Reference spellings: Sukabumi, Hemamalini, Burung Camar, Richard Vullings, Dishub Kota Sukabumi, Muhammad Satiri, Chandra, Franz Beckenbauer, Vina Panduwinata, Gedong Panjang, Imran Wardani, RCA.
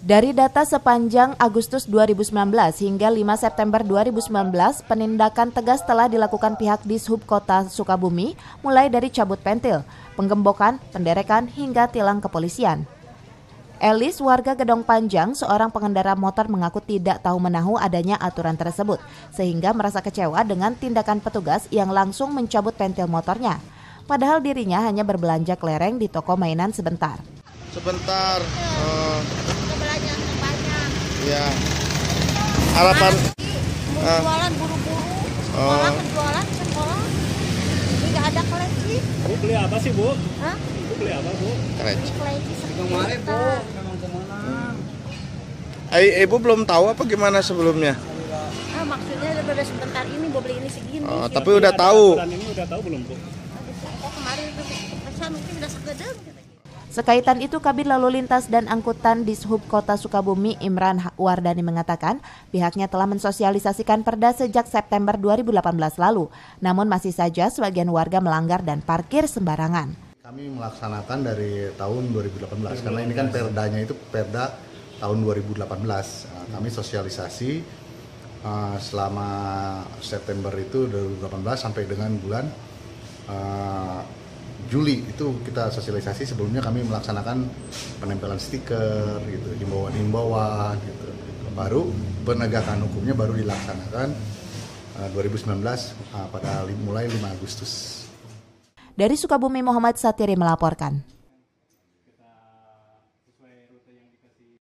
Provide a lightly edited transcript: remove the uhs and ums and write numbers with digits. Dari data sepanjang Agustus 2019 hingga 5 September 2019, penindakan tegas telah dilakukan pihak Dishub Kota Sukabumi, mulai dari cabut pentil, penggembokan, penderekan, hingga tilang kepolisian. Elis, warga Gedong Panjang, seorang pengendara motor mengaku tidak tahu menahu adanya aturan tersebut, sehingga merasa kecewa dengan tindakan petugas yang langsung mencabut pentil motornya. Padahal dirinya hanya berbelanja kelereng di toko mainan sebentar. Ya, harapan jualan buru-buru, sekolah penjualan sekolah, tidak ada koleksi. Bu beli apa sih, Bu? Hah? Bu beli apa, Bu? Koleksi. Kemarin, Bu, memang kemana? Ibu belum tahu apa gimana sebelumnya? Ah, maksudnya udah sebentar ini, Bu beli ini segini. Oh, tapi udah tahu. Ini udah tahu belum, Bu? Oh, kemarin itu pesan mungkin udah segedeng. Sekaitan itu, Kabid Lalu Lintas dan Angkutan Dishub Kota Sukabumi Imran Wardani mengatakan pihaknya telah mensosialisasikan perda sejak September 2018 lalu. Namun masih saja sebagian warga melanggar dan parkir sembarangan. Kami melaksanakan dari tahun 2018 karena ini kan perdanya itu perda tahun 2018. Kami sosialisasi selama September itu 2018 sampai dengan bulan Juli itu kita sosialisasi. Sebelumnya kami melaksanakan penempelan stiker, gitu, himbauan-himbauan, gitu. Baru penegakan hukumnya baru dilaksanakan 2019 pada mulai 5 Agustus. Dari Sukabumi, Muhammad Satiri melaporkan.